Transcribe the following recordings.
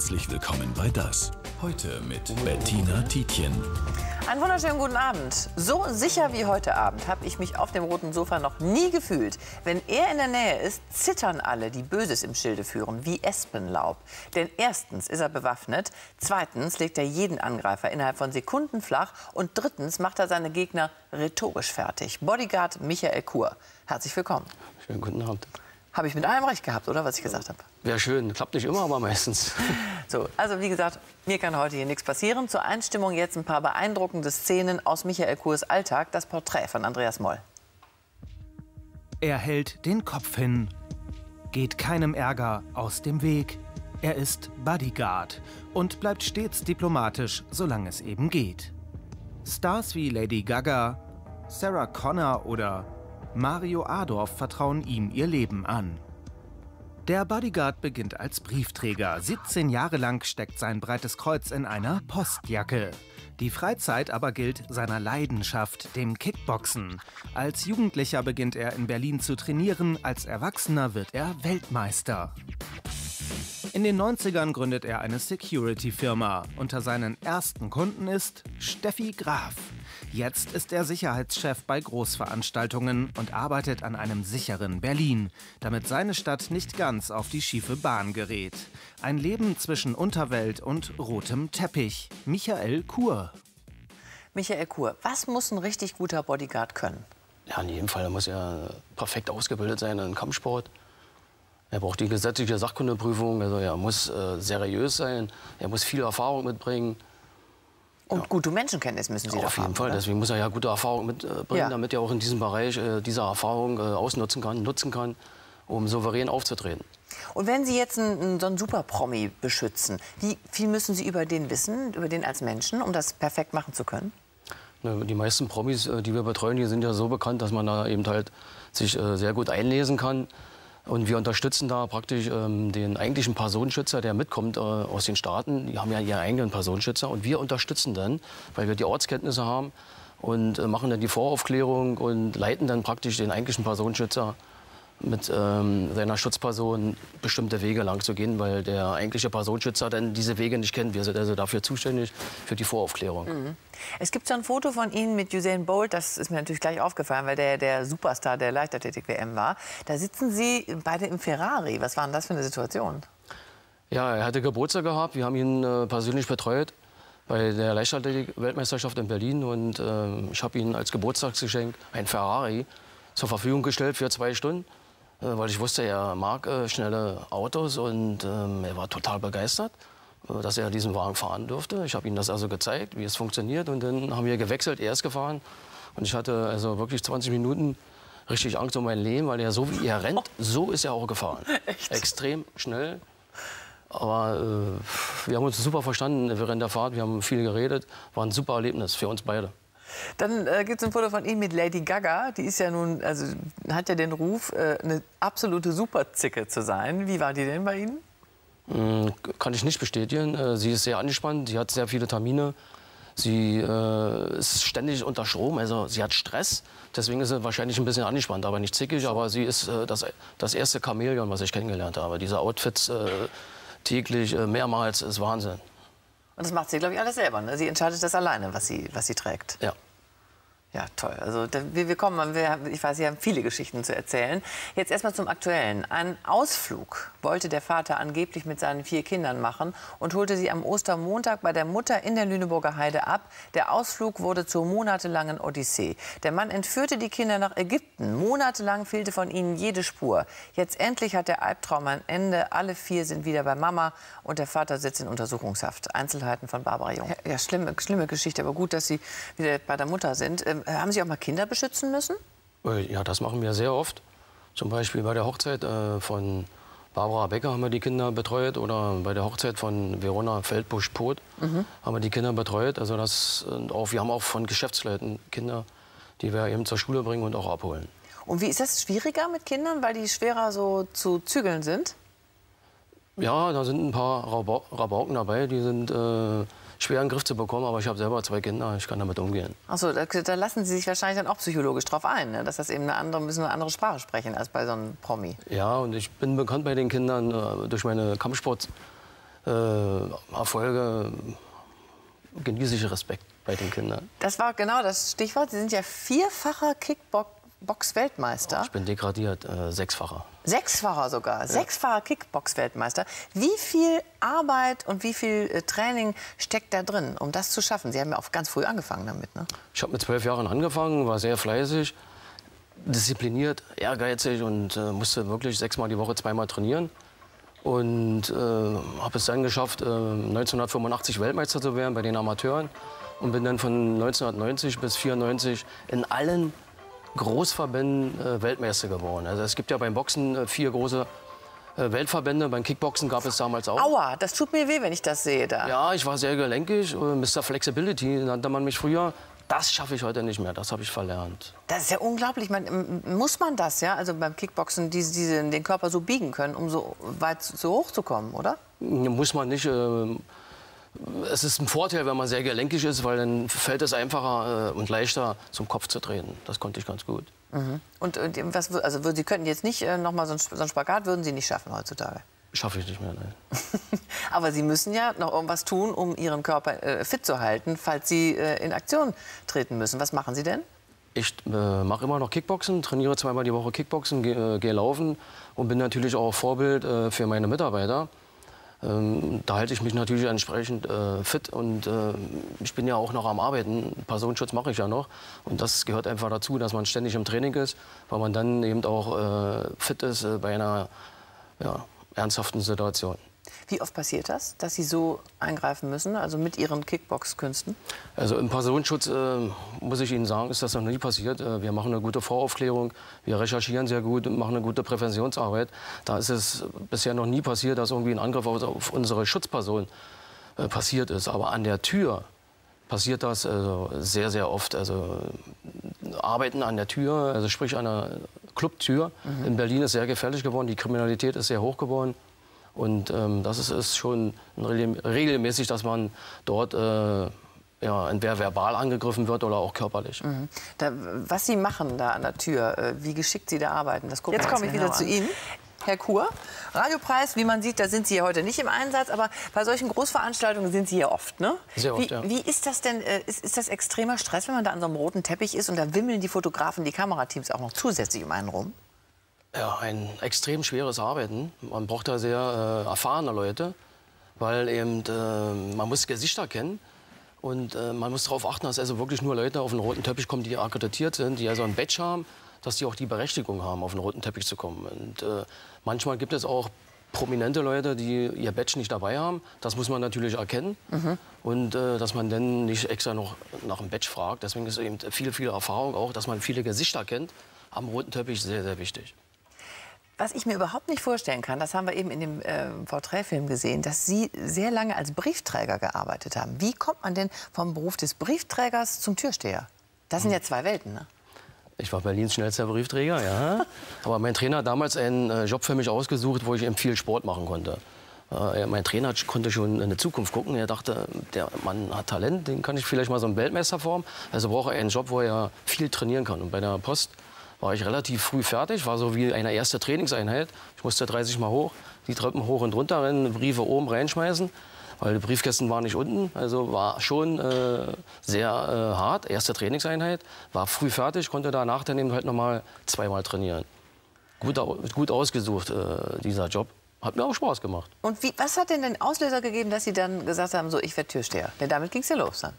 Herzlich willkommen bei DAS!, heute mit Bettina Tietjen. Einen wunderschönen guten Abend. So sicher wie heute Abend habe ich mich auf dem roten Sofa noch nie gefühlt. Wenn er in der Nähe ist, zittern alle, die Böses im Schilde führen, wie Espenlaub. Denn erstens ist er bewaffnet, zweitens legt er jeden Angreifer innerhalb von Sekunden flach und drittens macht er seine Gegner rhetorisch fertig. Bodyguard Michael Kuhr, herzlich willkommen. Schönen guten Abend. Habe ich mit allem recht gehabt, oder, was ich gesagt habe? Wäre schön. Klappt nicht immer, aber meistens. So, also wie gesagt, mir kann heute hier nichts passieren. Zur Einstimmung jetzt ein paar beeindruckende Szenen aus Michael Kuhrs Alltag. Das Porträt von Andreas Moll. Er hält den Kopf hin, geht keinem Ärger aus dem Weg. Er ist Bodyguard und bleibt stets diplomatisch, solange es eben geht. Stars wie Lady Gaga, Sarah Connor oder Mario Adorf vertrauen ihm ihr Leben an. Der Bodyguard beginnt als Briefträger. 17 Jahre lang steckt sein breites Kreuz in einer Postjacke. Die Freizeit aber gilt seiner Leidenschaft, dem Kickboxen. Als Jugendlicher beginnt er in Berlin zu trainieren, als Erwachsener wird er Weltmeister. In den 90ern gründet er eine Security-Firma. Unter seinen ersten Kunden ist Steffi Graf. Jetzt ist er Sicherheitschef bei Großveranstaltungen und arbeitet an einem sicheren Berlin, damit seine Stadt nicht ganz auf die schiefe Bahn gerät. Ein Leben zwischen Unterwelt und rotem Teppich. Michael Kuhr. Michael Kuhr, was muss ein richtig guter Bodyguard können? Ja, in jedem Fall muss er perfekt ausgebildet sein im Kampfsport. Er braucht die gesetzliche Sachkundeprüfung, also er muss seriös sein, er muss viel Erfahrung mitbringen. Und gute Menschenkenntnis müssen Sie da haben. Auf jeden Fall, deswegen muss er ja gute Erfahrung mitbringen, damit er auch in diesem Bereich diese Erfahrung ausnutzen kann, um souverän aufzutreten. Und wenn Sie jetzt so einen Superpromi beschützen, wie viel müssen Sie über den wissen, über den als Menschen, um das perfekt machen zu können? Die meisten Promis, die wir betreuen, die sind ja so bekannt, dass man da eben halt sich sehr gut einlesen kann. Und wir unterstützen da praktisch den eigentlichen Personenschützer, der mitkommt aus den Staaten. Die haben ja ihren eigenen Personenschützer. Und wir unterstützen dann, weil wir die Ortskenntnisse haben, und machen dann die Voraufklärung und leiten dann praktisch den eigentlichen Personenschützer mit seiner Schutzperson bestimmte Wege lang zu gehen, weil der eigentliche Personenschützer dann diese Wege nicht kennt. Wir sind also dafür zuständig, für die Voraufklärung. Mhm. Es gibt so ein Foto von Ihnen mit Usain Bolt, das ist mir natürlich gleich aufgefallen, weil der Superstar der Leichtathletik-WM war. Da sitzen Sie beide im Ferrari. Was war denn das für eine Situation? Ja, er hatte Geburtstag gehabt. Wir haben ihn persönlich betreut bei der Leichtathletik-Weltmeisterschaft in Berlin. Und ich habe ihm als Geburtstagsgeschenk ein Ferrari zur Verfügung gestellt für 2 Stunden. Weil ich wusste, er mag schnelle Autos, und er war total begeistert, dass er diesen Wagen fahren durfte. Ich habe ihm das also gezeigt, wie es funktioniert, und dann haben wir gewechselt, er ist gefahren. Und ich hatte also wirklich 20 Minuten richtig Angst um mein Leben, weil er, so wie er rennt, so ist er auch gefahren. Echt? Extrem schnell. Aber wir haben uns super verstanden während der Fahrt, wir haben viel geredet, war ein super Erlebnis für uns beide. Dann gibt es ein Foto von ihm mit Lady Gaga. Die ist ja nun, also hat ja den Ruf, eine absolute Superzicke zu sein. Wie war die denn bei Ihnen? Kann ich nicht bestätigen. Sie ist sehr angespannt, sie hat sehr viele Termine. Sie ist ständig unter Strom, also sie hat Stress. Deswegen ist sie wahrscheinlich ein bisschen angespannt, aber nicht zickig. Aber sie ist das erste Chamäleon, was ich kennengelernt habe. Diese Outfits täglich, mehrmals, ist Wahnsinn. Und das macht sie, glaube ich, alles selber. Ne? Sie entscheidet das alleine, was sie trägt. Ja. Ja, toll. Also wir kommen, ich weiß, Sie haben viele Geschichten zu erzählen. Jetzt erstmal zum Aktuellen. Einen Ausflug wollte der Vater angeblich mit seinen 4 Kindern machen und holte sie am Ostermontag bei der Mutter in der Lüneburger Heide ab. Der Ausflug wurde zur monatelangen Odyssee. Der Mann entführte die Kinder nach Ägypten. Monatelang fehlte von ihnen jede Spur. Jetzt endlich hat der Albtraum ein Ende. Alle 4 sind wieder bei Mama und der Vater sitzt in Untersuchungshaft. Einzelheiten von Barbara Jung. Ja, schlimme Geschichte, aber gut, dass Sie wieder bei der Mutter sind. Haben Sie auch mal Kinder beschützen müssen? Ja, das machen wir sehr oft. Zum Beispiel bei der Hochzeit von Barbara Becker haben wir die Kinder betreut. Oder bei der Hochzeit von Verona Feldbusch-Poth haben wir die Kinder betreut. Also wir haben auch von Geschäftsleuten Kinder, die wir eben zur Schule bringen und auch abholen. Und wie ist das schwieriger mit Kindern, weil die schwerer so zu zügeln sind? Ja, da sind ein paar Rabauken dabei, die sind schwer in den Griff zu bekommen, aber ich habe selber 2 Kinder, ich kann damit umgehen. Ach so, da lassen Sie sich wahrscheinlich dann auch psychologisch drauf ein, ne? Dass das eben eine andere Sprache sprechen als bei so einem Promi. Ja, und ich bin bekannt bei den Kindern durch meine Kampfsport Erfolge genieße ich Respekt bei den Kindern. Das war genau das Stichwort. Sie sind ja vierfacher Kickbox-Weltmeister. Ich bin degradiert, sechsfacher. Sechsfacher sogar, ja. Sechsfacher Kickbox-Weltmeister. Wie viel Arbeit und wie viel Training steckt da drin, um das zu schaffen? Sie haben ja auch ganz früh angefangen damit, ne? Ich habe mit 12 Jahren angefangen, war sehr fleißig, diszipliniert, ehrgeizig und musste wirklich 6-mal die Woche 2-mal trainieren. Und habe es dann geschafft, 1985 Weltmeister zu werden bei den Amateuren. Und bin dann von 1990 bis 1994 in allen Großverbänden Weltmeister geworden. Also es gibt ja beim Boxen 4 große Weltverbände. Beim Kickboxen gab es damals auch. Aua, das tut mir weh, wenn ich das sehe da. Ja, ich war sehr gelenkig. Mr. Flexibility nannte man mich früher. Das schaffe ich heute nicht mehr, das habe ich verlernt. Das ist ja unglaublich. Muss man das, ja? Also beim Kickboxen den Körper so biegen können, um so weit so hoch zu kommen, oder? Muss man nicht. Es ist ein Vorteil, wenn man sehr gelenkig ist, weil dann fällt es einfacher und leichter, zum Kopf zu treten. Das konnte ich ganz gut. Mhm. Und was, also Sie könnten jetzt nicht noch mal so einen Spagat, würden Sie nicht schaffen heutzutage? Schaffe ich nicht mehr, nein. Aber Sie müssen ja noch irgendwas tun, um Ihren Körper fit zu halten, falls Sie in Aktion treten müssen. Was machen Sie denn? Ich mache immer noch Kickboxen, trainiere 2-mal die Woche Kickboxen, gehe laufen und bin natürlich auch Vorbild für meine Mitarbeiter. Da halte ich mich natürlich entsprechend fit und ich bin ja auch noch am Arbeiten. Personenschutz mache ich ja noch und das gehört einfach dazu, dass man ständig im Training ist, weil man dann eben auch fit ist bei einer, ja, ernsthaften Situation. Wie oft passiert das, dass Sie so eingreifen müssen, also mit Ihren Kickbox-Künsten? Also im Personenschutz, muss ich Ihnen sagen, ist das noch nie passiert. Wir machen eine gute Voraufklärung, wir recherchieren sehr gut und machen eine gute Präventionsarbeit. Da ist es bisher noch nie passiert, dass irgendwie ein Angriff auf unsere Schutzperson passiert ist. Aber an der Tür passiert das sehr, sehr oft. Also Arbeiten an der Tür, also sprich an der Clubtür. Mhm. In Berlin ist sehr gefährlich geworden, die Kriminalität ist sehr hoch geworden. Und das ist schon regelmäßig, dass man dort ja, entweder verbal angegriffen wird oder auch körperlich. Mhm. Da, was Sie machen da an der Tür, wie geschickt Sie da arbeiten, das gucken wir uns genau an. Jetzt komme ich wieder zu Ihnen, Herr Kuhr. Radiopreis, wie man sieht, da sind Sie ja heute nicht im Einsatz, aber bei solchen Großveranstaltungen sind Sie ja oft, ne? Sehr oft, ja. Wie ist das denn, ist das extremer Stress, wenn man da an so einem roten Teppich ist und da wimmeln die Fotografen, die Kamerateams auch noch zusätzlich um einen rum? Ja, ein extrem schweres Arbeiten. Man braucht da sehr erfahrene Leute, weil eben, man muss Gesichter kennen und man muss darauf achten, dass also wirklich nur Leute auf den roten Teppich kommen, die akkreditiert sind, die also ein Badge haben, dass die auch die Berechtigung haben, auf den roten Teppich zu kommen. Und manchmal gibt es auch prominente Leute, die ihr Badge nicht dabei haben. Das muss man natürlich erkennen. Mhm. Und dass man dann nicht extra noch nach einem Badge fragt. Deswegen ist eben viel, viel Erfahrung auch, dass man viele Gesichter kennt. Am roten Teppich sehr, sehr wichtig. Was ich mir überhaupt nicht vorstellen kann, das haben wir eben in dem Porträtfilm gesehen, dass Sie sehr lange als Briefträger gearbeitet haben. Wie kommt man denn vom Beruf des Briefträgers zum Türsteher? Das sind ja zwei Welten, ne? Ich war Berlins schnellster Briefträger, ja. Aber mein Trainer hat damals einen Job für mich ausgesucht, wo ich eben viel Sport machen konnte. Mein Trainer konnte schon in die Zukunft gucken. Er dachte, der Mann hat Talent, den kann ich vielleicht mal so einen Weltmeister formen. Also braucht er einen Job, wo er viel trainieren kann. Und bei der Post war ich relativ früh fertig, war so wie eine erste Trainingseinheit. Ich musste 30 Mal hoch, die Treppen hoch und runter rennen, Briefe oben reinschmeißen, weil die Briefkästen waren nicht unten. Also war schon sehr hart, erste Trainingseinheit. War früh fertig, konnte danach dann eben halt nochmal 2-mal trainieren. Gut ausgesucht, dieser Job. Hat mir auch Spaß gemacht. Und was hat denn den Auslöser gegeben, dass Sie dann gesagt haben, so, ich werde Türsteher? Denn damit ging es ja los dann.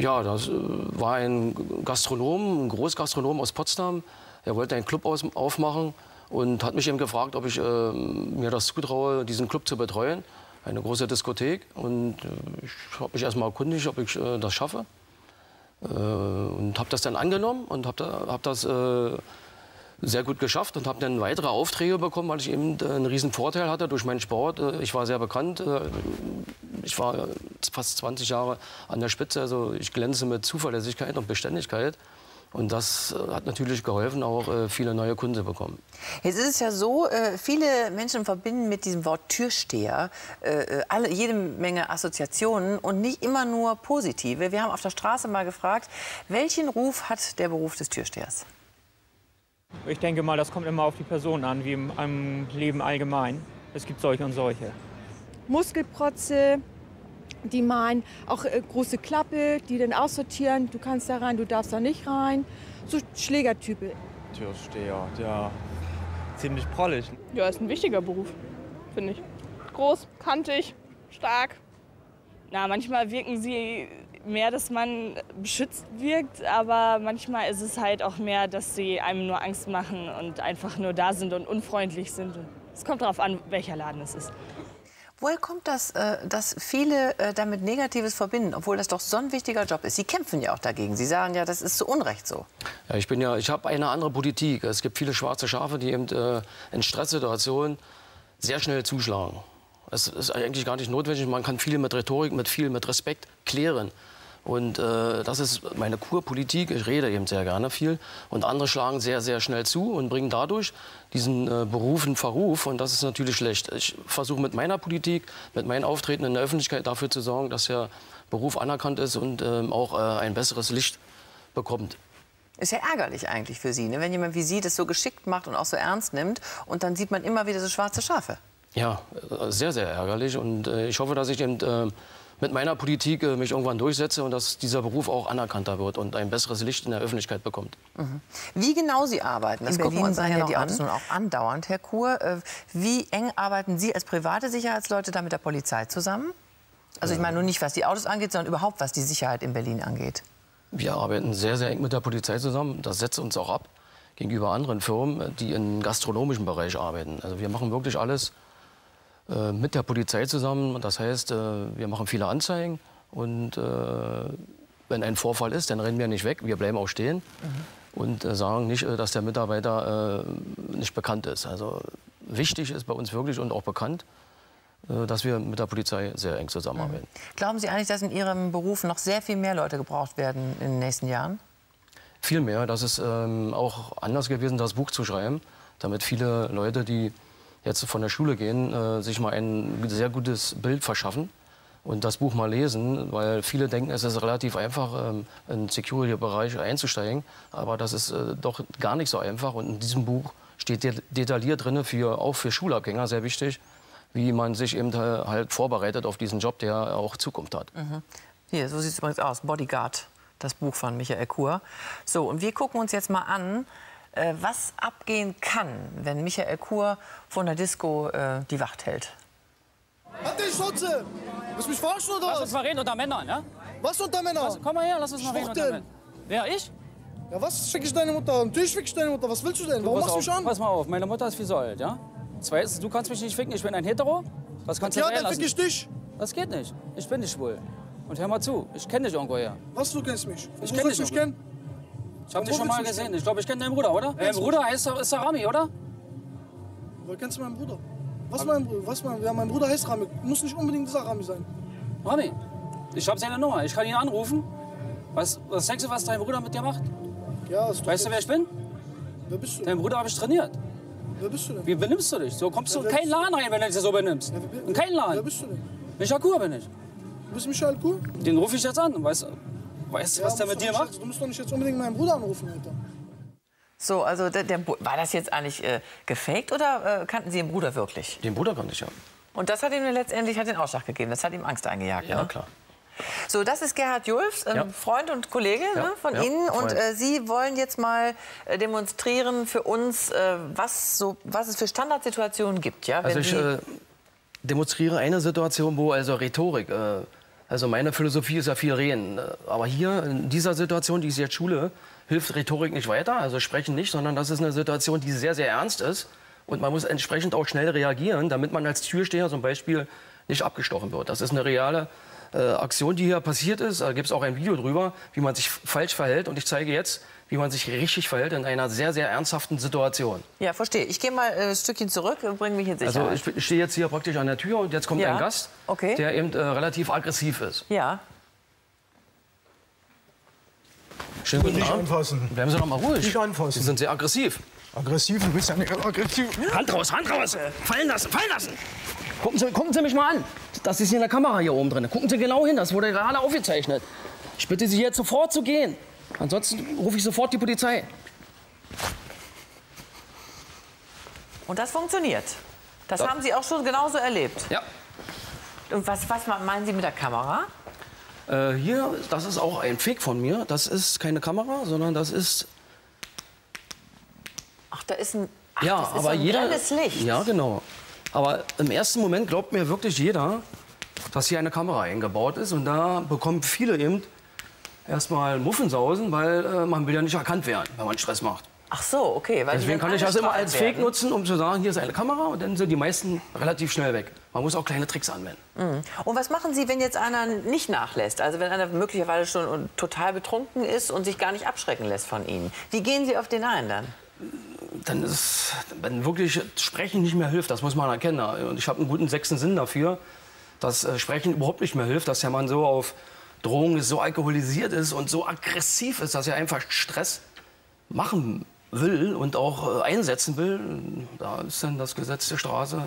Ja, das war ein Gastronom, ein Großgastronom aus Potsdam. Er wollte einen Club aufmachen und hat mich eben gefragt, ob ich mir das zutraue, diesen Club zu betreuen. Eine große Diskothek. Und ich habe mich erstmal erkundigt, ob ich das schaffe. Und habe das dann angenommen und hab das sehr gut geschafft und habe dann weitere Aufträge bekommen, weil ich eben einen riesen Vorteil hatte durch meinen Sport. Ich war sehr bekannt. Ich war fast 20 Jahre an der Spitze. Also ich glänze mit Zuverlässigkeit und Beständigkeit. Und das hat natürlich geholfen, auch viele neue Kunden zu bekommen. Jetzt ist es ja so, viele Menschen verbinden mit diesem Wort Türsteher jede Menge Assoziationen und nicht immer nur positive. Wir haben auf der Straße mal gefragt, welchen Ruf hat der Beruf des Türstehers? Ich denke mal, das kommt immer auf die Person an, wie im Leben allgemein. Es gibt solche und solche. Muskelprotze, die malen auch große Klappe, die dann aussortieren, du kannst da rein, du darfst da nicht rein. So Schlägertype. Türsteher, ja, ziemlich prollig. Ja, ist ein wichtiger Beruf, finde ich. Groß, kantig, stark. Na, manchmal wirken sie mehr, dass man beschützt wirkt, aber manchmal ist es halt auch mehr, dass sie einem nur Angst machen und einfach nur da sind und unfreundlich sind. Es kommt darauf an, welcher Laden es ist. Woher kommt das, dass viele damit Negatives verbinden, obwohl das doch so ein wichtiger Job ist? Sie kämpfen ja auch dagegen. Sie sagen ja, das ist zu Unrecht so. Ja, ich habe eine andere Politik. Es gibt viele schwarze Schafe, die eben in Stresssituationen sehr schnell zuschlagen. Es ist eigentlich gar nicht notwendig. Man kann viel mit Rhetorik, mit Respekt klären. Und das ist meine Kurpolitik. Ich rede eben sehr gerne viel. Und andere schlagen sehr, sehr schnell zu und bringen dadurch diesen Beruf in Verruf. Und das ist natürlich schlecht. Ich versuche mit meiner Politik, mit meinem Auftreten in der Öffentlichkeit dafür zu sorgen, dass der Beruf anerkannt ist und auch ein besseres Licht bekommt. Ist ja ärgerlich eigentlich für Sie, ne? Wenn jemand wie Sie das so geschickt macht und auch so ernst nimmt. Und dann sieht man immer wieder so schwarze Schafe. Ja, sehr, sehr ärgerlich. Und ich hoffe, dass ich eben mit meiner Politik mich irgendwann durchsetze und dass dieser Beruf auch anerkannter wird und ein besseres Licht in der Öffentlichkeit bekommt. Mhm. Wie genau Sie arbeiten, das gucken wir uns ja die Autos nun auch andauernd, Herr Kuhr. Wie eng arbeiten Sie als private Sicherheitsleute da mit der Polizei zusammen? Also ich meine nur nicht, was die Autos angeht, sondern überhaupt, was die Sicherheit in Berlin angeht. Wir arbeiten sehr, sehr eng mit der Polizei zusammen. Das setzt uns auch ab gegenüber anderen Firmen, die im gastronomischen Bereich arbeiten. Also wir machen wirklich alles mit der Polizei zusammen. Das heißt, wir machen viele Anzeigen und wenn ein Vorfall ist, dann rennen wir nicht weg, wir bleiben auch stehen und sagen nicht, dass der Mitarbeiter nicht bekannt ist. Also wichtig ist bei uns wirklich und auch bekannt, dass wir mit der Polizei sehr eng zusammenarbeiten. Glauben Sie eigentlich, dass in Ihrem Beruf noch sehr viel mehr Leute gebraucht werden in den nächsten Jahren? Viel mehr. Das ist auch anders gewesen, das Buch zu schreiben, damit viele Leute, die jetzt von der Schule gehen, sich mal ein sehr gutes Bild verschaffen und das Buch mal lesen, weil viele denken, es ist relativ einfach, in den Security-Bereich einzusteigen, aber das ist doch gar nicht so einfach und in diesem Buch steht detailliert drin, auch für Schulabgänger sehr wichtig, wie man sich eben halt vorbereitet auf diesen Job, der auch Zukunft hat. Mhm. Hier, so sieht es übrigens aus, Bodyguard, das Buch von Michael Kuhr. So, und wir gucken uns jetzt mal an, was abgehen kann, wenn Michael Kuhr von der Disco die Wacht hält. Warte, ich Schotze! Willst du mich verarschen oder was? Lass uns mal reden unter Männern, ne? Was unter Männern? Was, komm mal her, lass uns mal reden unter Männern. Wer, ich? Ja, was schicke ich deine Mutter? Natürlich schicke ich deine Mutter. Was willst du denn? Warum machst du mich an? Pass mal auf, meine Mutter ist viel so alt, ja? Zweitens, du kannst mich nicht ficken, ich bin ein Hetero. Was kannst du denn? Ja, dann fick ich dich. Das geht nicht. Ich bin nicht schwul. Und hör mal zu, ich kenne dich irgendwo her. Was, du kennst mich? Ich kenne dich nicht. Ich hab dich schon mal gesehen. Ich glaube, ich kenne deinen Bruder, oder? Dein Bruder heißt Rami, oder? Woher kennst du meinen Bruder? Was mein Bruder? Ja, mein Bruder heißt Rami. Muss nicht unbedingt Rami sein. Rami? Ich habe seine Nummer. Ich kann ihn anrufen. Was denkst du, was dein Bruder mit dir macht? Ja, weißt du, wer ich bin? Wer bist du? Dein Bruder habe ich trainiert. Wer bist du denn? Wie benimmst du dich? So kommst du in keinen Laden rein, wenn du dich so benimmst. In keinen Laden. Wer bist du denn? Michael Kuhr bin ich. Du bist Michael Kuhr? Den rufe ich jetzt an, weißt du? Weißt du, was der mit dir macht? Du musst doch nicht jetzt unbedingt meinen Bruder anrufen, Alter. So, also war das jetzt eigentlich gefaked oder kannten Sie den Bruder wirklich? Den Bruder kannte ich, ja. Und das hat ihm letztendlich den Ausschlag gegeben, das hat ihm Angst eingejagt, ja, ne? Klar. So, das ist Gerhard Julfs, Freund und Kollege Ihnen. Und Sie wollen jetzt mal demonstrieren für uns, was es für Standardsituationen gibt, ja? Also ich demonstriere eine Situation, wo also Rhetorik... Also meine Philosophie ist ja viel reden, aber hier in dieser Situation, die ist jetzt Schule, hilft Rhetorik nicht weiter, also sprechen nicht, sondern das ist eine Situation, die sehr, sehr ernst ist und man muss entsprechend auch schnell reagieren, damit man als Türsteher zum Beispiel nicht abgestochen wird. Das ist eine reale Aktion, die hier passiert ist, da gibt es auch ein Video drüber, wie man sich falsch verhält und ich zeige jetzt, wie man sich richtig verhält in einer sehr, sehr ernsthaften Situation. Ja, verstehe. Ich gehe mal ein Stückchen zurück und bringe mich in Sicherheit. Also ich stehe jetzt hier praktisch an der Tür und jetzt kommt ein Gast, der eben relativ aggressiv ist. Ja. Schönen guten Abend. Nicht anfassen. Bleiben Sie doch mal ruhig. Nicht anfassen. Sie sind sehr aggressiv. Aggressiv? Du bist ja nicht aggressiv. Hand raus, Hand raus! Fallen lassen, fallen lassen! Gucken Sie mich mal an. Das ist hier in der Kamera hier oben drin. Gucken Sie genau hin, das wurde gerade aufgezeichnet. Ich bitte Sie jetzt sofort zu gehen. Ansonsten rufe ich sofort die Polizei. Und das funktioniert. Das haben Sie auch schon genauso erlebt. Ja. Und was meinen Sie mit der Kamera? Hier, das ist auch ein Fake von mir. Das ist keine Kamera, sondern das ist... Ach, da ist ein... Ach, ja, das ist aber ein helles Licht. Ja, genau. Aber im ersten Moment glaubt mir wirklich jeder, dass hier eine Kamera eingebaut ist. Und da bekommen viele eben erstmal Muffensausen, weil man will ja nicht erkannt werden, wenn man Stress macht. Ach so, okay. Weil deswegen kann ich das immer als Fake nutzen, um zu sagen, hier ist eine Kamera, und dann sind die meisten relativ schnell weg. Man muss auch kleine Tricks anwenden. Mhm. Und was machen Sie, wenn jetzt einer nicht nachlässt? Also wenn einer möglicherweise schon total betrunken ist und sich gar nicht abschrecken lässt von Ihnen. Wie gehen Sie auf den einen dann? Dann ist, wenn wirklich Sprechen nicht mehr hilft, das muss man erkennen. Und ich habe einen guten sechsten Sinn dafür, dass Sprechen überhaupt nicht mehr hilft, dass der Mann so auf Drogen ist, so alkoholisiert ist und so aggressiv ist, dass er einfach Stress machen will und auch einsetzen will. Da ist dann das Gesetz der Straße,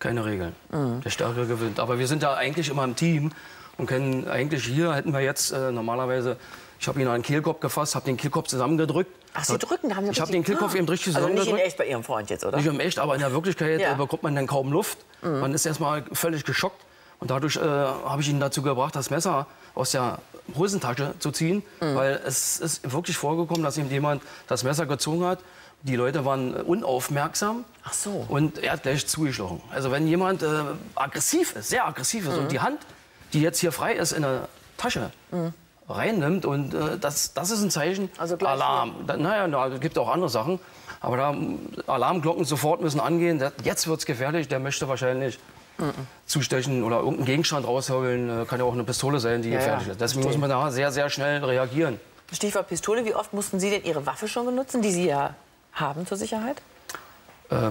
keine Regeln. Mhm. Der Stärkere gewinnt. Aber wir sind ja eigentlich immer im Team und können eigentlich hier, hätten wir jetzt normalerweise, ich habe ihn an den Kehlkopf gefasst, habe den Kehlkopf zusammengedrückt. Ach, Sie drücken? Haben Sie ich habe den Kehlkopf eben richtig zusammengedrückt. Also nicht in echt bei Ihrem Freund jetzt, oder? Nicht in echt, aber in der Wirklichkeit bekommt man dann kaum Luft. Mhm. Man ist erstmal völlig geschockt. Und dadurch habe ich ihn dazu gebracht, das Messer aus der Hosentasche zu ziehen, weil es ist wirklich vorgekommen, dass ihm jemand das Messer gezogen hat. Die Leute waren unaufmerksam. Ach so. Und er hat gleich zugeschlagen. Also wenn jemand aggressiv ist, sehr aggressiv ist und die Hand, die jetzt hier frei ist in der Tasche, reinnimmt, und das ist ein Zeichen, also Alarm. Naja, es gibt auch andere Sachen, aber da Alarmglocken sofort müssen angehen. Jetzt wird es gefährlich, der möchte wahrscheinlich... zustechen oder irgendeinen Gegenstand rausholen, kann ja auch eine Pistole sein, die gefährlich ist. Deswegen muss man da sehr, sehr schnell reagieren. Stichwort Pistole, wie oft mussten Sie denn Ihre Waffe schon benutzen, die Sie ja haben zur Sicherheit?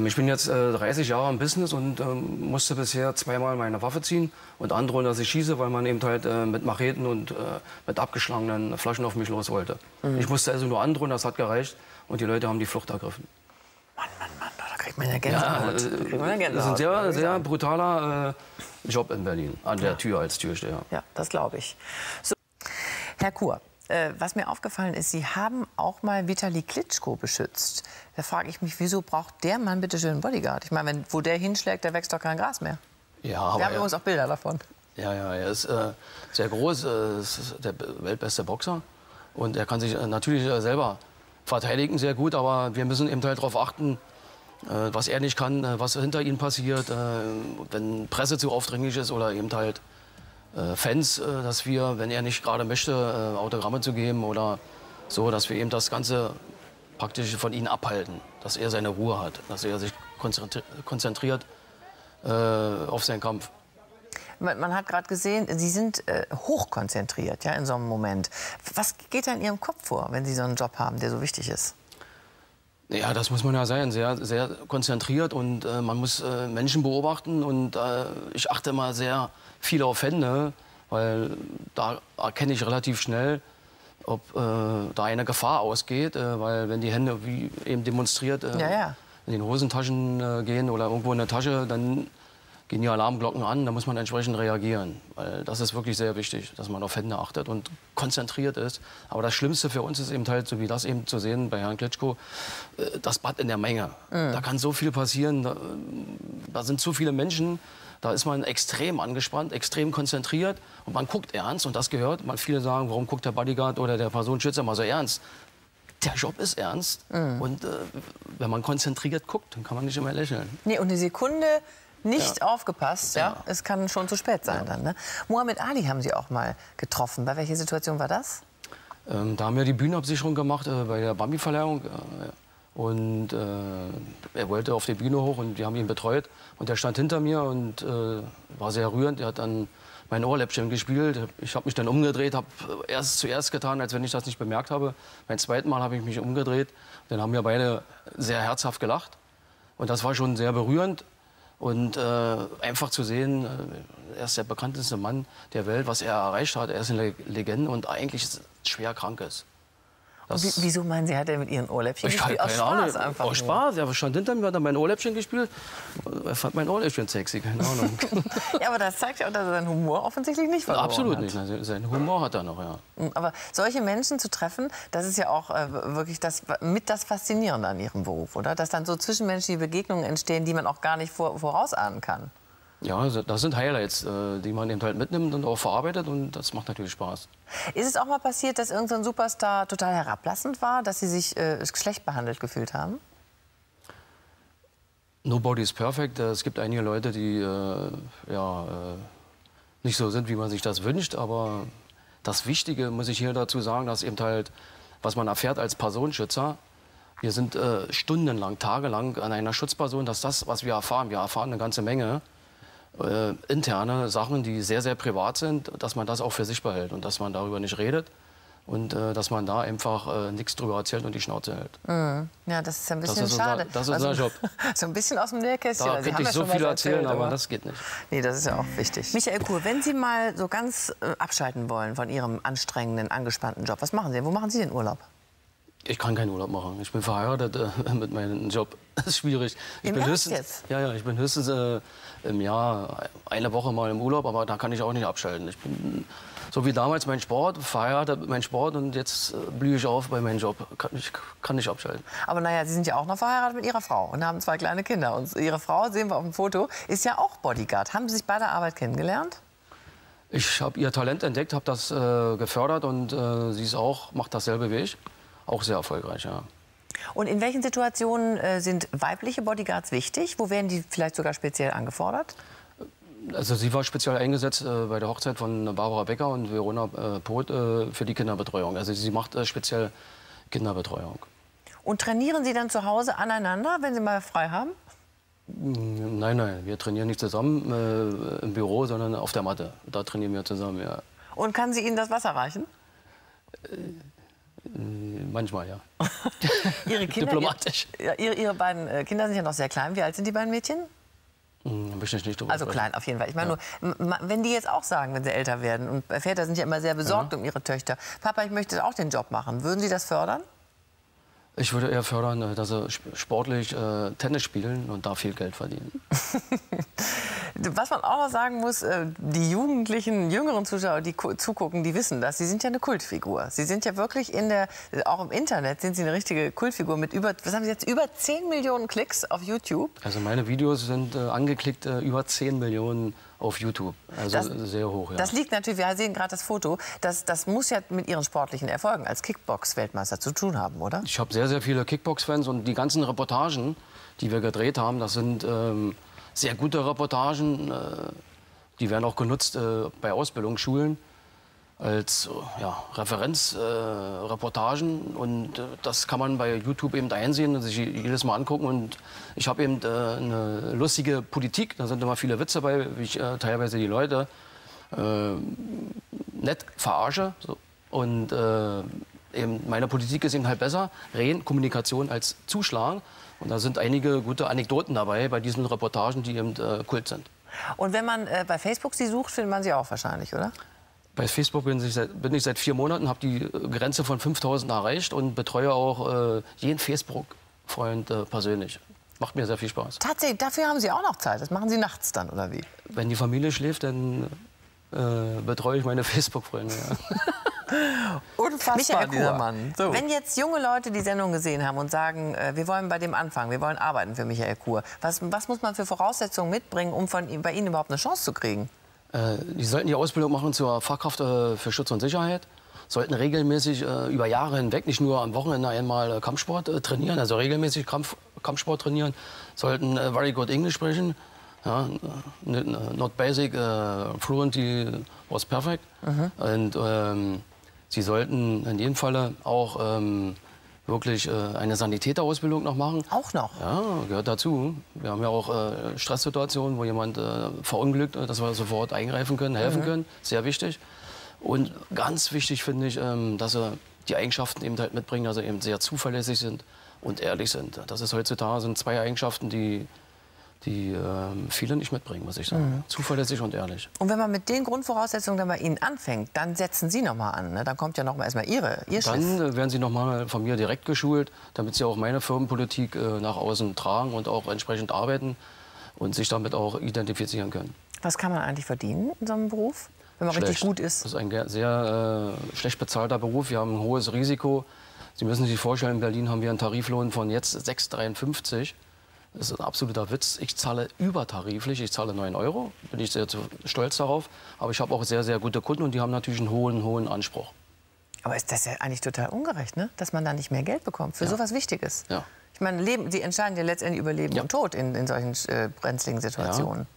Ich bin jetzt 30 Jahre im Business und musste bisher zweimal meine Waffe ziehen und androhen, dass ich schieße, weil man eben halt mit Macheten und mit abgeschlagenen Flaschen auf mich los wollte. Mhm. Ich musste also nur androhen, das hat gereicht, und die Leute haben die Flucht ergriffen. Mann, Mann, Mann. Das ist ein sehr, sehr brutaler Job in Berlin, an der Tür als Türsteher. Ja, das glaube ich. So. Herr Kuhr, was mir aufgefallen ist, Sie haben auch mal Vitali Klitschko beschützt. Da frage ich mich, wieso braucht der Mann bitte schön einen Bodyguard? Ich meine, wo der hinschlägt, da wächst doch kein Gras mehr. Ja, aber wir haben übrigens auch Bilder davon. Ja, ja, er ist sehr groß, ist der weltbeste Boxer. Und er kann sich natürlich selber verteidigen sehr gut, aber wir müssen eben halt darauf achten, was er nicht kann, was hinter ihm passiert, wenn Presse zu aufdringlich ist oder eben halt Fans, dass wir, wenn er nicht gerade möchte, Autogramme zu geben oder so, dass wir eben das Ganze praktisch von ihm abhalten, dass er seine Ruhe hat, dass er sich konzentriert auf seinen Kampf. Man hat gerade gesehen, Sie sind hochkonzentriert, ja, in so einem Moment. Was geht da in Ihrem Kopf vor, wenn Sie so einen Job haben, der so wichtig ist? Ja, das muss man ja sein, sehr, sehr konzentriert, und man muss Menschen beobachten, und ich achte immer sehr viel auf Hände, weil da erkenne ich relativ schnell, ob da eine Gefahr ausgeht, weil wenn die Hände, wie eben demonstriert, in den Hosentaschen gehen oder irgendwo in der Tasche, dann gehen die Alarmglocken an, da muss man entsprechend reagieren, weil das ist wirklich sehr wichtig, dass man auf Hände achtet und konzentriert ist. Aber das Schlimmste für uns ist eben halt, so wie das eben zu sehen bei Herrn Klitschko, das Bad in der Menge. Da kann so viel passieren, da sind so viele Menschen, da ist man extrem angespannt, extrem konzentriert, und man guckt ernst, und das gehört, viele sagen, warum guckt der Bodyguard oder der Personenschützer mal so ernst? Der Job ist ernst, und wenn man konzentriert guckt, dann kann man nicht immer lächeln. Nee, und eine Sekunde nicht aufgepasst, es kann schon zu spät sein dann. Ne? Mohamed Ali haben Sie auch mal getroffen. Bei welcher Situation war das? Da haben wir die Bühnenabsicherung gemacht bei der Bambi-Verleihung. Und er wollte auf die Bühne hoch, und wir haben ihn betreut. Und er stand hinter mir und war sehr rührend. Er hat dann mein Ohrläppchen gespielt. Ich habe mich dann umgedreht, habe zuerst getan, als wenn ich das nicht bemerkt habe. Beim zweiten Mal habe ich mich umgedreht. Dann haben wir beide sehr herzhaft gelacht. Und das war schon sehr berührend. Und einfach zu sehen, er ist der bekannteste Mann der Welt, was er erreicht hat. Er ist eine Legende und eigentlich schwer krank ist. Und wieso meinen Sie, hat er mit Ihren Ohrläppchen gespielt? Aus Spaß einfach. Aus Spaß, er stand hinter mir, hat dann mein Ohrläppchen gespielt. Er fand mein Ohrläppchen sexy, keine Ahnung. Ja, aber das zeigt ja auch, dass er seinen Humor offensichtlich nicht verloren hat. Absolut nicht, also seinen Humor hat er noch, Aber solche Menschen zu treffen, das ist ja auch wirklich das Faszinierende an Ihrem Beruf, oder? Dass dann so zwischenmenschliche Begegnungen entstehen, die man auch gar nicht vorausahnen kann. Ja, das sind Highlights, die man eben halt mitnimmt und auch verarbeitet, und das macht natürlich Spaß. Ist es auch mal passiert, dass irgendein Superstar total herablassend war, dass Sie sich schlecht behandelt gefühlt haben? Nobody is perfect. Es gibt einige Leute, die nicht so sind, wie man sich das wünscht. Aber das Wichtige, muss ich hier dazu sagen, dass eben halt, was man erfährt als Personenschützer, wir sind stundenlang, tagelang an einer Schutzperson, dass das, was wir erfahren eine ganze Menge interne Sachen, die sehr, sehr privat sind, dass man das auch für sich behält und dass man darüber nicht redet. Und dass man da einfach nichts drüber erzählt und die Schnauze hält. Mhm. Ja, das ist ja ein bisschen schade. Das ist unser Job. So ein bisschen aus dem Nähkästchen. Da könnte ich so viel erzählen, aber das geht nicht. Nee, das ist ja auch wichtig. Michael Kuhr, wenn Sie mal so ganz abschalten wollen von Ihrem anstrengenden, angespannten Job, was machen Sie? Wo machen Sie den Urlaub? Ich kann keinen Urlaub machen. Ich bin verheiratet mit meinem Job. Das ist schwierig. Ich bin höchstens, ich bin höchstens im Jahr eine Woche mal im Urlaub, aber da kann ich auch nicht abschalten. Ich bin so wie damals mein Sport, verheiratet mit meinem Sport, und jetzt blühe ich auf bei meinem Job. Ich kann nicht abschalten. Aber naja, Sie sind ja auch noch verheiratet mit Ihrer Frau und haben zwei kleine Kinder. Und Ihre Frau, sehen wir auf dem Foto, ist ja auch Bodyguard. Haben Sie sich bei der Arbeit kennengelernt? Ich habe ihr Talent entdeckt, habe das gefördert, und sie ist auch, macht dasselbe wie ich. Auch sehr erfolgreich, ja. Und in welchen Situationen sind weibliche Bodyguards wichtig? Wo werden die vielleicht sogar speziell angefordert? Also sie war speziell eingesetzt bei der Hochzeit von Barbara Becker und Verona Poth für die Kinderbetreuung. Also sie macht speziell Kinderbetreuung. Und trainieren Sie dann zu Hause aneinander, wenn Sie mal frei haben? Nein, nein, wir trainieren nicht zusammen im Büro, sondern auf der Matte. Da trainieren wir zusammen, ja. Und kann sie Ihnen das Wasser reichen? Manchmal, ja. Ihre Kinder, diplomatisch. Ihre beiden Kinder sind ja noch sehr klein. Wie alt sind die beiden Mädchen? Nicht drüber. Also klein auf jeden Fall. Ich meine nur, wenn die jetzt auch sagen, wenn sie älter werden, und Väter sind ja immer sehr besorgt um ihre Töchter. Papa, ich möchte auch den Job machen. Würden Sie das fördern? Ich würde eher fördern, dass sie sportlich Tennis spielen und da viel Geld verdienen. Was man auch noch sagen muss, die jugendlichen, jüngeren Zuschauer, die zugucken, die wissen das. Sie sind ja eine Kultfigur. Sie sind ja wirklich auch im Internet sind Sie eine richtige Kultfigur mit was haben Sie jetzt, über 10 Millionen Klicks auf YouTube? Also meine Videos sind angeklickt über 10 Millionen auf YouTube. Also das, sehr hoch, ja. Das liegt natürlich, wir sehen gerade das Foto, das muss ja mit Ihren sportlichen Erfolgen als Kickbox-Weltmeister zu tun haben, oder? Ich habe sehr, sehr viele Kickbox-Fans, und die ganzen Reportagen, die wir gedreht haben, das sind sehr gute Reportagen. Die werden auch genutzt bei Ausbildungsschulen als Referenzreportagen. Und das kann man bei YouTube eben einsehen und sich jedes Mal angucken. Und ich habe eben eine lustige Politik, da sind immer viele Witze bei, wie ich teilweise die Leute nett verarsche. So. Und eben meine Politik ist eben halt besser, reden, Kommunikation als zuschlagen. Und da sind einige gute Anekdoten dabei bei diesen Reportagen, die eben Kult sind. Und wenn man bei Facebook sie sucht, findet man sie auch wahrscheinlich, oder? Bei Facebook bin ich seit 4 Monaten, habe die Grenze von 5.000 erreicht und betreue auch jeden Facebook-Freund persönlich. Macht mir sehr viel Spaß. Tatsächlich, dafür haben Sie auch noch Zeit. Das machen Sie nachts dann, oder wie? Wenn die Familie schläft, dann betreue ich meine Facebook-Freunde. Ja. Unfassbar, dieser Mann. So. Wenn jetzt junge Leute die Sendung gesehen haben und sagen, wir wollen bei dem anfangen, wir wollen arbeiten für Michael Kuhr, was muss man für Voraussetzungen mitbringen, um bei Ihnen überhaupt eine Chance zu kriegen? Die sollten die Ausbildung machen zur Fachkraft für Schutz und Sicherheit, sollten regelmäßig über Jahre hinweg, nicht nur am Wochenende einmal Kampfsport trainieren, also regelmäßig Kampfsport trainieren, sollten very good English sprechen. Ja, not basic, fluently was perfect. Mhm. Und sie sollten in jedem Falle auch wirklich eine Sanitäterausbildung noch machen. Auch noch? Ja, gehört dazu. Wir haben ja auch Stresssituationen, wo jemand verunglückt, dass wir sofort eingreifen können, helfen können. Sehr wichtig. Und ganz wichtig finde ich, dass sie die Eigenschaften eben halt mitbringen, dass sie eben sehr zuverlässig sind und ehrlich sind. Das ist heutzutage, sind 2 Eigenschaften, die viele nicht mitbringen, muss ich sagen. Mhm. Zuverlässig und ehrlich. Und wenn man mit den Grundvoraussetzungen dann bei Ihnen anfängt, dann setzen Sie noch mal an, ne? Dann kommt ja noch mal erstmal Ihr Schiff. Dann werden Sie noch mal von mir direkt geschult, damit Sie auch meine Firmenpolitik nach außen tragen und auch entsprechend arbeiten und sich damit auch identifizieren können. Was kann man eigentlich verdienen in so einem Beruf, wenn man richtig gut ist? Das ist ein sehr schlecht bezahlter Beruf. Wir haben ein hohes Risiko. Sie müssen sich vorstellen, in Berlin haben wir einen Tariflohn von jetzt 6,53. Das ist ein absoluter Witz. Ich zahle übertariflich, ich zahle 9 Euro, bin ich sehr stolz darauf. Aber ich habe auch sehr, sehr gute Kunden und die haben natürlich einen hohen Anspruch. Aber ist das ja eigentlich total ungerecht, ne? Dass man da nicht mehr Geld bekommt für sowas Wichtiges. Ja. Ich meine, die entscheiden ja letztendlich über Leben und Tod in solchen brenzligen Situationen. Ja.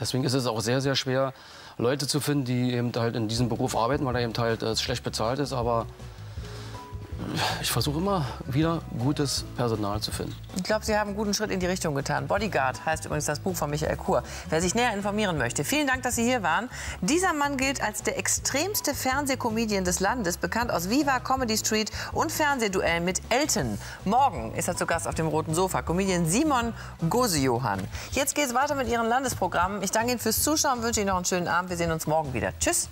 Deswegen ist es auch sehr, sehr schwer, Leute zu finden, die eben halt in diesem Beruf arbeiten, weil er eben halt schlecht bezahlt ist. Aber ich versuche immer wieder, gutes Personal zu finden. Ich glaube, Sie haben einen guten Schritt in die Richtung getan. Bodyguard heißt übrigens das Buch von Michael Kuhr, wer sich näher informieren möchte. Vielen Dank, dass Sie hier waren. Dieser Mann gilt als der extremste Fernsehcomedian des Landes, bekannt aus Viva, Comedy Street und Fernsehduellen mit Elton. Morgen ist er zu Gast auf dem roten Sofa, Comedian Simon Johann. Jetzt geht es weiter mit Ihren Landesprogrammen. Ich danke Ihnen fürs Zuschauen und wünsche Ihnen noch einen schönen Abend. Wir sehen uns morgen wieder. Tschüss.